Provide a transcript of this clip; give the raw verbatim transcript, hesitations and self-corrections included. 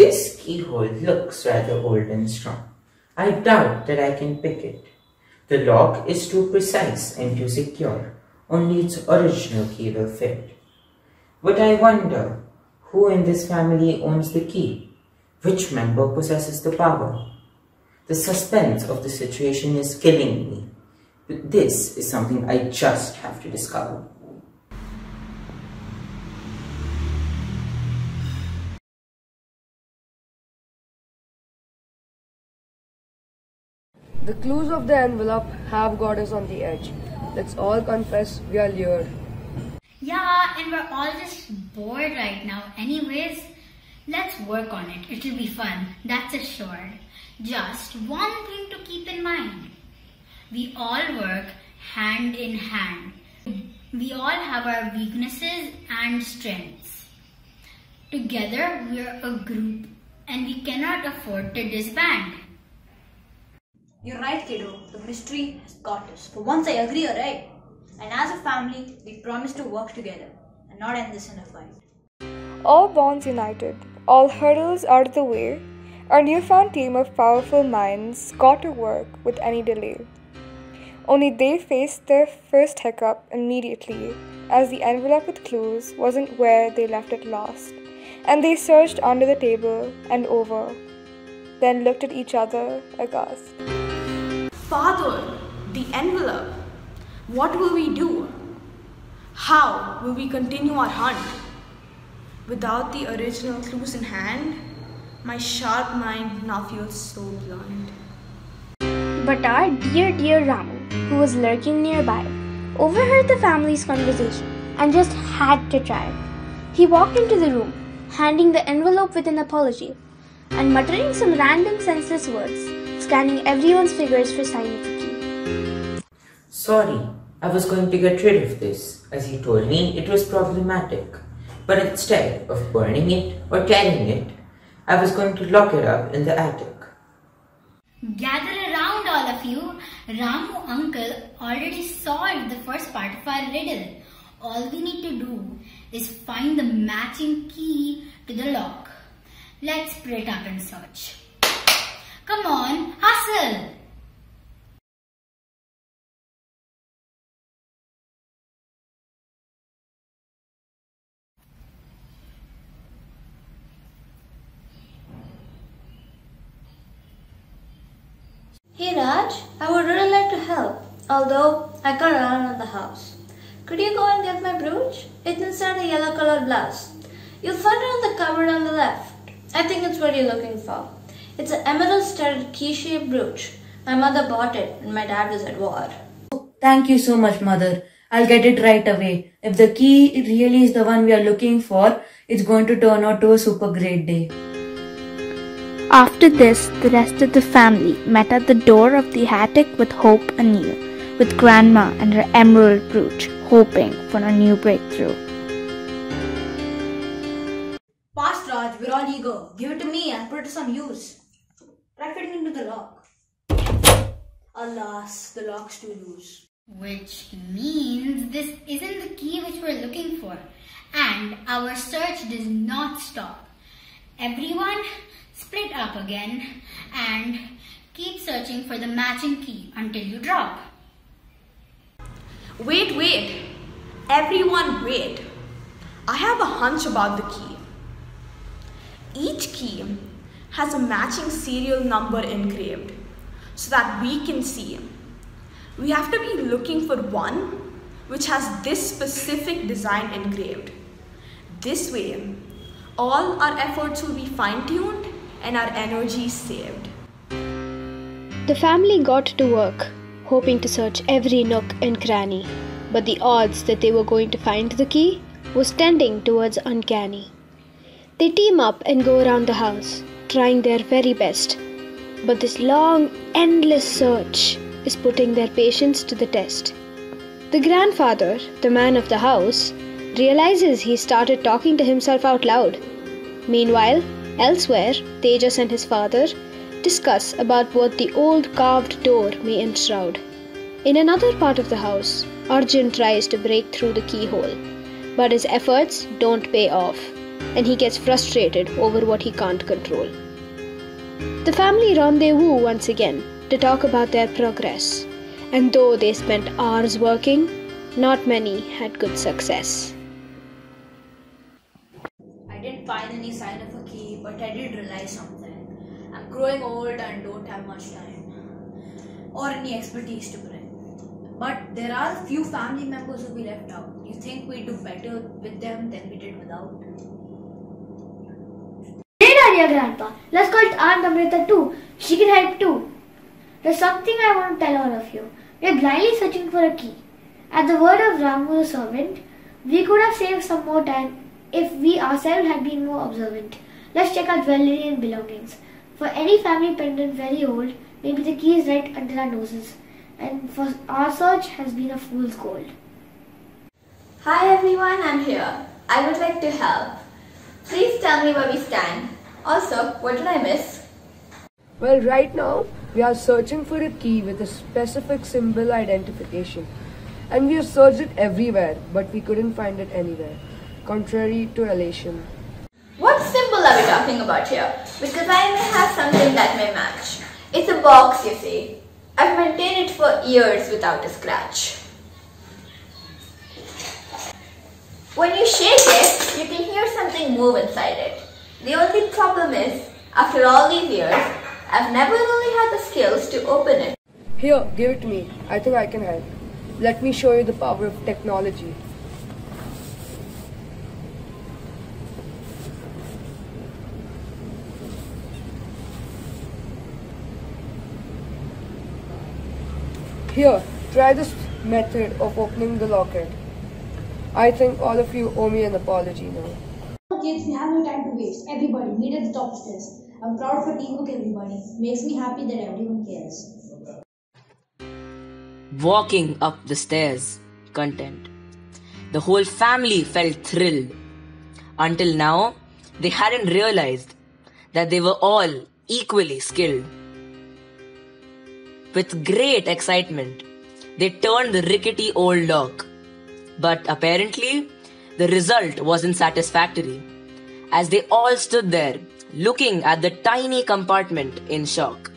This keyhole looks rather old and strong. I doubt that I can pick it. The lock is too precise and too secure. Only its original key will fit. But I wonder who in this family owns the key? Which member possesses the power? The suspense of the situation is killing me. But this is something I just have to discover. The clues of the envelope have got us on the edge. Let's all confess we are lured. Yeah, and we're all just bored right now. Anyways, let's work on it. It'll be fun. That's assured. Just one thing to keep in mind. We all work hand in hand. We all have our weaknesses and strengths. Together, we're a group and we cannot afford to disband. You're right, kiddo. The mystery has got us. For once, I agree, alright? And as a family, we promise to work together and not end this in a fight. All bonds united, all hurdles out of the way, our newfound team of powerful minds got to work with any delay. Only they faced their first hiccup immediately, as the envelope with clues wasn't where they left it last, and they searched under the table and over, then looked at each other aghast. Father, the envelope. What will we do? How will we continue our hunt? Without the original clues in hand, my sharp mind now feels so blind. But our dear, dear Ramu, who was lurking nearby, overheard the family's conversation and just had to try. He walked into the room, handing the envelope with an apology and muttering some random senseless words, scanning everyone's fingers for sign of the key. Sorry, I was going to get rid of this, as he told me it was problematic. But instead of burning it or carrying it, I was going to lock it up in the attic. Gather around, all of you. Ramu uncle already solved the first part of our riddle. All we need to do is find the matching key to the lock. Let's split up and search. Come on, hustle! Hey Raj, I would really like to help, although I can't run out of the house. Could you go and get my brooch? It's inside the yellow colored blouse. You'll find it on the cupboard on the left. I think it's what you're looking for. It's an emerald-studded key-shaped brooch. My mother bought it when my dad was at war. Oh, thank you so much, Mother. I'll get it right away. If the key really is the one we are looking for, it's going to turn out to a super great day. After this, the rest of the family met at the door of the attic with hope anew, with Grandma and her emerald brooch, hoping for a new breakthrough. Fast, Raj, we're all eager. Give it to me and put it to some use. Try fitting into the lock. Alas, the lock's too loose. Which means this isn't the key which we're looking for. And our search does not stop. Everyone, split up again and keep searching for the matching key until you drop. Wait, wait. Everyone wait. I have a hunch about the key. Each key has a matching serial number engraved so that we can see. We have to be looking for one which has this specific design engraved. This way, all our efforts will be fine-tuned and our energy saved. The family got to work, hoping to search every nook and cranny, but the odds that they were going to find the key was tending towards uncanny. They team up and go around the house, trying their very best. But this long, endless search is putting their patience to the test. The grandfather, the man of the house, realizes he started talking to himself out loud. Meanwhile, elsewhere, Tejas and his father discuss about what the old carved door may enshroud. In another part of the house, Arjun tries to break through the keyhole, but his efforts don't pay off. and he gets frustrated over what he can't control. The family rendezvous once again to talk about their progress, and though they spent hours working, not many had good success. I didn't find any sign of a key, but I did realize something. I'm growing old and don't have much time or any expertise to bring. But there are a few family members who we left out. You think we do better with them than we did without? Great idea, Grandpa. Let's call it Aunt Amrita too. She can help too. There's something I want to tell all of you. We're blindly searching for a key. At the word of Ramu the servant, we could have saved some more time if we ourselves had been more observant. Let's check our jewelry and belongings. For any family pendant very old, maybe the key is right under our noses. And for our search has been a fool's gold. Hi everyone, I'm here. I would like to help. Please tell me where we stand. Also, what did I miss? Well, right now, we are searching for a key with a specific symbol identification. And we have searched it everywhere, but we couldn't find it anywhere, contrary to elation. What symbol are we talking about here? Because I may have something that may match. It's a box, you see. I've maintained it for years without a scratch. When you shake it, you can hear something move inside it. The only problem is, after all these years, I've never really had the skills to open it. Here, give it to me. I think I can help. Let me show you the power of technology. Here, try this method of opening the locket. I think all of you owe me an apology now. Kids, we have no time to waste. Everybody, needed the top stress. I'm proud for teamwork, everybody. Makes me happy that everyone cares. Walking up the stairs, content. The whole family felt thrilled. Until now, they hadn't realized that they were all equally skilled. With great excitement, they turned the rickety old lock. But apparently, the result wasn't satisfactory, as they all stood there, looking at the tiny compartment in shock.